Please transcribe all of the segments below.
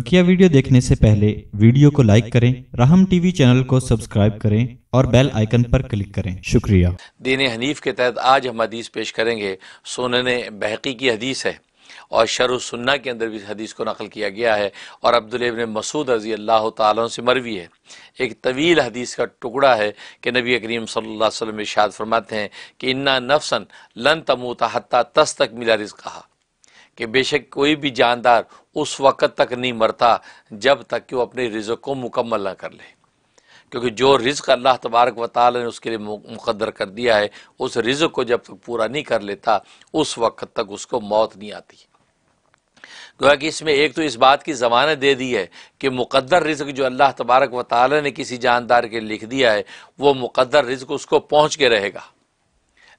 बकिया video देखने से पहले वीडियो को लाइक करें, राहम टीवी चैनल को सब्सक्राइब करें और बेल आइकन पर क्लिक करें। शुक्रिया। दीन हनीफ के तहत आज हम हदीस पेश करेंगे। सुनने बहकी की हदीस है और शरह सुन्ना के अंदर भी इस हदीस को नकल किया गया है और अब्दुल्लाह इब्न मसूद रजी अल्लाह तआला से मरवी है। एक तवील हदीस का टुकड़ा है कि नबी करीम सल्लल्लाहु अलैहि वसल्लम इरशाद फरमाते हैं कि इन्ना नफ्सन लन तमूत हत्ता तस्तकमिला रिज़्क़हा, कि बेशक कोई भी जानदार उस वक़्त तक नहीं मरता जब तक कि वो अपने रिज़्क़ को मुकम्मल ना कर ले, क्योंकि जो रिज़्क़ अल्लाह तबारक व तआला ने उसके लिए मुक़द्दर कर दिया है उस रिज़्क़ को जब तक पूरा नहीं कर लेता उस वक़्त तक उसको मौत नहीं आती। गोया कि इसमें एक तो इस बात की ज़मानत दे दी है कि मुक़द्दर रिज़्क़ जो अल्लाह तबारक व तआला ने किसी जानदार के लिख दिया है वो मुक़द्दर रिज़्क़ उसको पहुँच के रहेगा,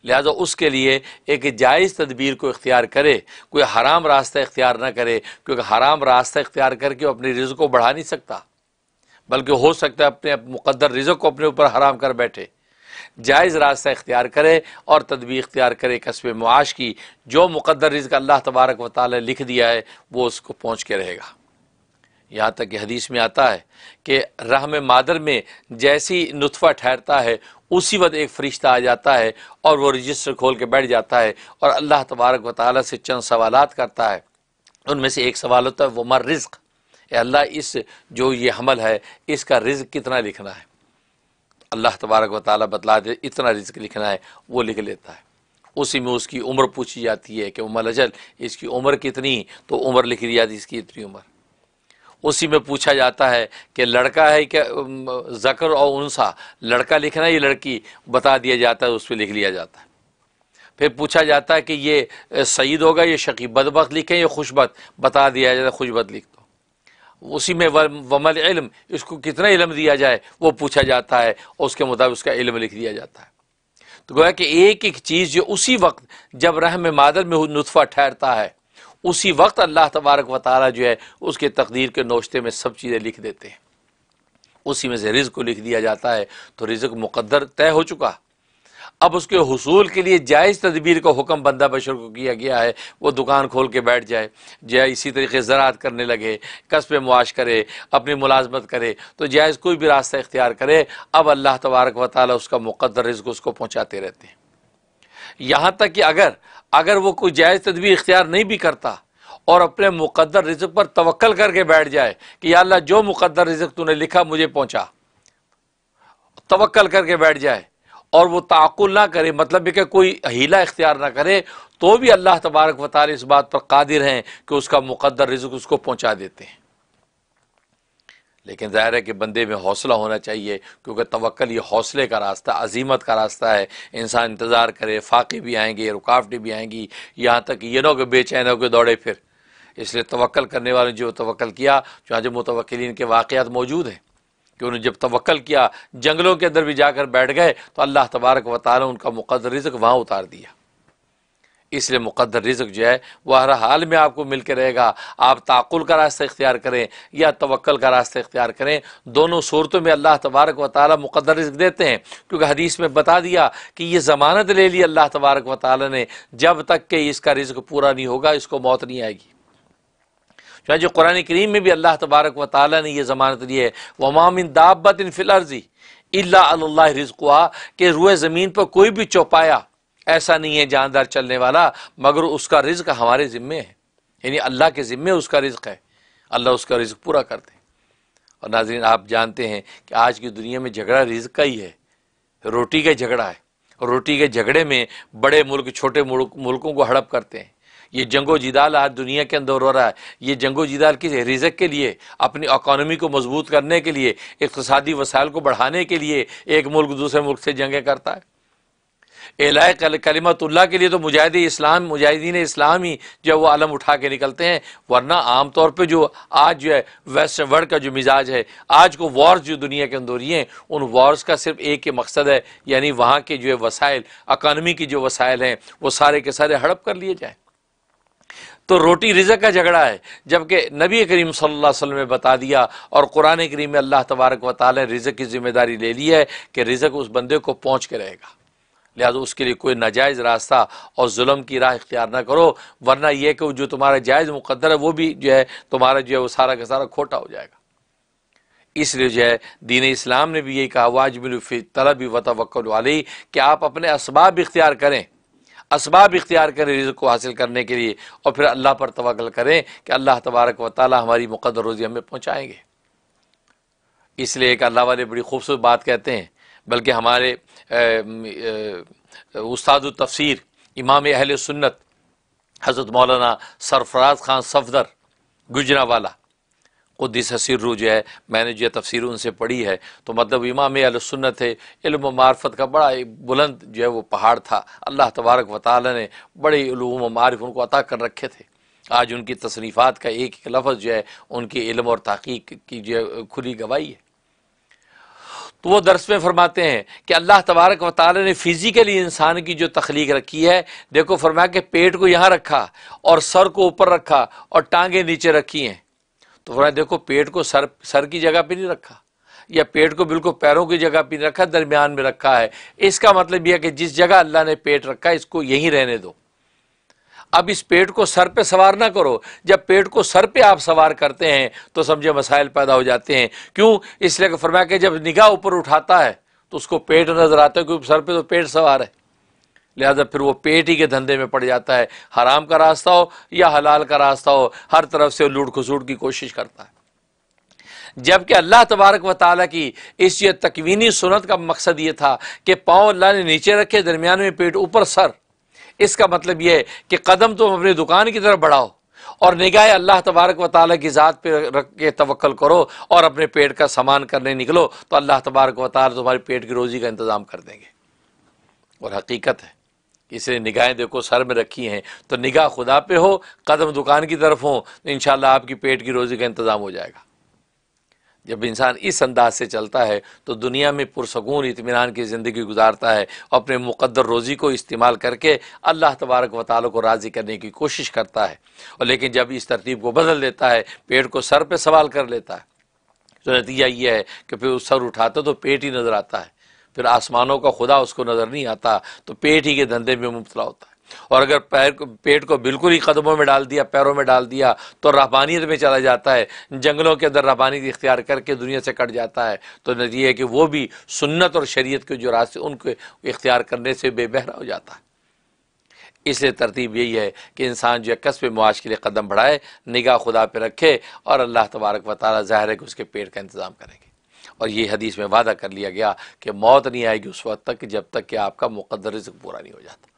लिहाजा उसके लिए एक जायज़ तदबीर को इख्तियार करे, कोई हराम रास्ता इख्तियार ना करे, क्योंकि हराम रास्ता इख्तियार करके अपने रिज़्क़ को बढ़ा नहीं सकता, बल्कि हो सकता है अपने मुक़द्दर रिज़्क़ को अपने ऊपर हराम कर बैठे। जायज़ रास्ता इख्तियार करे और तदबीर इख्तियार करे कस्बे मुआश की, जो मुक़द्दर रिज़्क़ अल्लाह तबारक व तआला लिख दिया है वो उसको पहुँच के रहेगा। यहाँ तक कि हदीस में आता है कि रहम मादर में जैसी नुतफ़ा ठहरता है उसी वक्त एक फ़रिश्ता आ जाता है और वो रजिस्टर खोल के बैठ जाता है और अल्लाह तबारक व तआला से चंद सवालात करता है। उनमें से एक सवाल होता है वो मर रिज़्क़, अल्लाह इस जो ये हमल है इसका रिज़्क़ कितना लिखना है। अल्लाह तबारक व तआला बतला दे इतना रिज़्क़ लिखना है, वो लिख लेता है। उसी में उसकी उम्र पूछी जाती है कि उम्र अजल इसकी उम्र कितनी, तो उम्र लिख दी जाती है इसकी इतनी उम्र। उसी में पूछा जाता है कि लड़का है क्या ज़कर और उनसा, लड़का लिखना है या लड़की, बता दिया जाता है, उस पर लिख लिया जाता है। फिर पूछा जाता है कि ये सईद होगा या शकी, बदबख्त लिखें या खुशबख्त, बता दिया जाता है खुशबख्त लिख दो। उसी में वमल इल्म, इसको कितना इल्म दिया जाए वो पूछा जाता है और उसके मुताबिक उसका इल्म लिख दिया जाता है। तो गोया कि एक एक चीज़ जो उसी वक्त जब रहम मादर में नुतफ़ा ठहरता है उसी वक्त अल्लाह तबारक व तआला जो है उसके तकदीर के नोश्ते में सब चीज़ें लिख देते हैं। उसी में से रिज़्क़ को लिख दिया जाता है, तो रिज़्क़ मुक़द्दर तय हो चुका। अब उसके हुसूल के लिए जायज़ तदबीर का हुक्म बंदा बशर को किया गया है, वो दुकान खोल के बैठ जाए, जो इसी तरीके ज़राअत करने लगे, कस्बे मुआश करे, अपनी मुलाजमत करे, तो जायज़ कोई भी रास्ता इख्तियार करे। अब अल्लाह तबारक व तआला उसका मुक़द्दर रिज़्क़ उसको पहुँचाते रहते हैं। यहाँ तक कि अगर वो कोई जायज़ तदबीर इख्तियार नहीं भी करता और अपने मुक़द्दर रिज़्क़ पर तवक्कल करके बैठ जाए कि या अल्लाह जो मुक़द्दर रिज़्क़ तूने लिखा मुझे पहुँचा, तवक्कल करके बैठ जाए और वो ताक़ुल ना करे, मतलब कि कोई हीला इख्तियार ना करे, तो भी अल्लाह तबारक व तआला इस बात पर कादिर हैं कि उसका मुक़द्दर रिज़्क़ उसको पहुँचा देते हैं। लेकिन ज़ाहिर है कि बंदे में हौसला होना चाहिए, क्योंकि तवक्कल ये हौसले का रास्ता, अजीमत का रास्ता है। इंसान इंतज़ार करे, फाके भी आएंगे, रुकावटें भी आएंगी, यहाँ तक ये ना हो कि बेचैन हो के दौड़े फिर। इसलिए तवक्कल करने वाले जो तवक्कल किया, चाहे मुतवक्किलीन के वाक़ियात मौजूद हैं कि उन्होंने जब तवक्कल किया जंगलों के अंदर भी जाकर बैठ गए तो अल्लाह तबारक व तआला उनका मुक़द्दर रिज़्क़ वहाँ उतार दिया। इसलिए मुक़द्दर रिज़्क़ जो है वह हर हाल में आपको मिल के रहेगा। आप ताक़ुल का रास्ता इख्तियार करें या तवक्कल का रास्ता इख्तियार करें, दोनों सूरतों में अल्लाह तबारक व तआला मुक़द्दर रिज़्क़ देते हैं, क्योंकि हदीस में बता दिया कि ये ज़मानत ले ली अल्लाह तबारक व तआला ने जब तक कि इसका रिज़्क़ पूरा नहीं होगा इसको मौत नहीं आएगी। जो कुरान करीम में भी अल्लाह तबारक व तआला ने यह ज़मानत दी है, वमा मिन दाब्बतिन फिल अर्ज़ि इल्ला अल्लाह रिज़्क़ुहा, के रुए ज़मीन पर कोई भी चौपाया ऐसा नहीं है जानदार चलने वाला मगर उसका रिज़्क़ हमारे ज़िम्मे है, यानी अल्लाह के ज़िम्मे उसका रिज़्क़ है, अल्लाह उसका रिज़्क़ पूरा करते हैं। और नाज़रीन, आप जानते हैं कि आज की दुनिया में झगड़ा रिज़्क़ का ही है, रोटी का झगड़ा है, और रोटी के झगड़े में बड़े मुल्क छोटे मुल्कों को हड़प करते हैं। ये जंगो जिदाल आज दुनिया के अंदर हो रहा है, ये जंगो जिदाल किस रिज़्क़ के लिए, अपनी इकॉनमी को मजबूत करने के लिए, इक़्तिसादी वसाइल को बढ़ाने के लिए एक मुल्क दूसरे मुल्क से जंगें करता है। एलाए कलिमतुल्लाह के लिए तो मुजाहिदीन इस्लाम ही जब वो आलम उठा के निकलते हैं, वरना आम तौर पे जो आज जो है वेस्टर्न वर्ल्ड का जो मिजाज है, आज को वॉर्स जो दुनिया के अंदर हैं उन वॉर्स का सिर्फ एक ही मकसद है, यानी वहाँ के जो है वसाइल, इकॉनमी की जो वसाइल हैं वो सारे के सारे हड़प कर लिए जाएँ। तो रोटी रिज़्क़ का झगड़ा है, जबकि नबी करीम सल्लल्लाहु अलैहि वसल्लम ने बता दिया और कुरान करीम में अल्लाह तबारक व तआला ने रिज़्क़ की ज़िम्मेदारी ले ली है कि रिज़्क़ उस बंदे को पहुँच के रहेगा। लिहाजा उसके लिए कोई नाजायज़ रास्ता और जुल्म की राह इख्तियार ना करो, वरना यह कि जो तुम्हारा जायज़ मुकद्दर है वो भी जो है तुम्हारा जो है वो सारा का सारा खोटा हो जाएगा। इसलिए जो है दीन इस्लाम ने भी यही कहा वाजिबुल फी तलब व तवक्कुल अलैह कि आप अपने असबाब इख्तियार करें, असबाब इख्तियार करें रिज़्क़ को हासिल करने के लिए और फिर अल्लाह पर तवक्कुल करें कि अल्लाह तबारक व तआला हमारी मुकद्दर रोज़ी हमें पहुँचाएँगे। इसलिए एक अल्लाह वाले बड़ी खूबसूरत बात कहते हैं, बल्कि हमारे उस्ताद तफसीर इमाम अहल सुन्नत हज़रत मौलाना सरफराज ख़ान सफदर गुजरा वाला कुद्दीस सिर्रू जो है मैंने जो तफसीर उनसे पढ़ी है, तो मतलब इमाम अहल सुन्नत है, इल्म और मार्फत का बड़ा बुलंद जो है वो पहाड़ था। अल्लाह तबारक व तआला ने बड़े इल्म और मार्फ़ उनको अता कर रखे थे। आज उनकी तसनीफ़ात का एक एक लफ्ज़ जो है उनके इल्म और तहक़ीक़ की जो खुली गवाही है। तो वो दर्स में फरमाते हैं कि अल्लाह तबारक व तआला ने फ़िज़िकली इंसान की जो तख्लीक रखी है, देखो फरमाया कि पेट को यहाँ रखा और सर को ऊपर रखा और टांगें नीचे रखी हैं। तो फरमाया देखो पेट को सर की जगह पे नहीं रखा या पेट को बिल्कुल पैरों की जगह पे नहीं रखा, दरमियान में रखा है। इसका मतलब यह है कि जिस जगह अल्लाह ने पेट रखा इसको यहीं रहने दो। अब इस पेट को सर पे सवार ना करो। जब पेट को सर पे आप सवार करते हैं तो समझे मसाइल पैदा हो जाते हैं। क्यों? इसलिए कि फरमाया कि जब निगाह ऊपर उठाता है तो उसको पेट नजर आता है क्योंकि सर पे तो पेट सवार है, लिहाजा फिर वो पेट ही के धंधे में पड़ जाता है। हराम का रास्ता हो या हलाल का रास्ता हो, हर तरफ से लूट खसूट की कोशिश करता है। जबकि अल्लाह तबारक व तआला की इस ये तकवीनी सुन्नत का मकसद ये था कि पाँव अल्लाह ने नीचे रखे, दरमियान में पेट, ऊपर सर। इसका मतलब यह है कि कदम तुम अपनी दुकान की तरफ बढ़ाओ और निगाह अल्लाह तबारक व तआला की ज़ात पर रख के तवक्कल करो और अपने पेट का सामान करने निकलो तो अल्लाह तबारक व तआला तुम्हारे पेट की रोज़ी का इंतज़ाम कर देंगे। और हकीकत है, इसलिए निगाहें देखो सर में रखी हैं तो निगाह खुदा पे हो, कदम दुकान की तरफ हो तो इंशाल्लाह आपकी पेट की रोज़ी का इंतज़ाम हो जाएगा। जब इंसान इस अंदाज से चलता है तो दुनिया में पुरसकून इत्मीनान की ज़िंदगी गुजारता है, अपने मुकद्दर रोज़ी को इस्तेमाल करके अल्लाह तबारक व तआला को राज़ी करने की कोशिश करता है। और लेकिन जब इस तरतीब को बदल देता है, पेट को सर पे सवाल कर लेता है, तो नतीजा ये है कि फिर उस सर उठाता तो पेट ही नज़र आता है, फिर आसमानों का खुदा उसको नज़र नहीं आता तो पेट ही के धंधे में मुबतला होता है। और अगर पेट को बिल्कुल ही कदमों में डाल दिया, पैरों में डाल दिया तो रहबानियत में चला जाता है, जंगलों के अंदर रहबानियत इख्तियार करके दुनिया से कट जाता है। तो नतीजा है कि वो भी सुन्नत और शरीयत के जो रास्ते उनको इख्तियार करने से बेबहरा हो जाता है। इसलिए तरतीब यही है कि इंसान जो है कसब मुआश के लिए कदम बढ़ाए, निगाह खुदा पर रखे और अल्लाह तबारक व तआला ज़ाहिर है कि उसके पेट का इंतज़ाम करेंगे। और ये हदीस में वादा कर लिया गया कि मौत नहीं आएगी उस वक्त तक जब तक कि आपका मुक़द्दर रिज़्क़ पूरा नहीं हो जाता।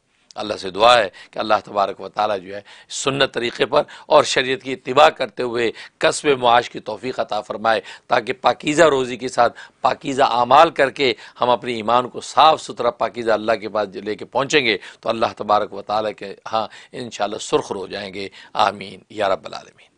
अल्लाह से दुआ है कि अल्लाह तबारक व तआला जो है सुन्नत तरीक़े पर और शरीयत की इत्तिबा करते हुए कस्ब मुआश की तौफ़ीक़ अता फ़रमाए, ताकि पाकीज़ा रोज़ी के साथ पाकीज़ा आमाल करके हम अपने ईमान को साफ़ सुथरा पाकीज़ा अल्लाह के पास लेके पहुँचेंगे तो अल्लाह तबारक व तआला के हाँ इंशाअल्लाह सुर्ख हो जाएंगे। आमीन या रब्बल आलमीन।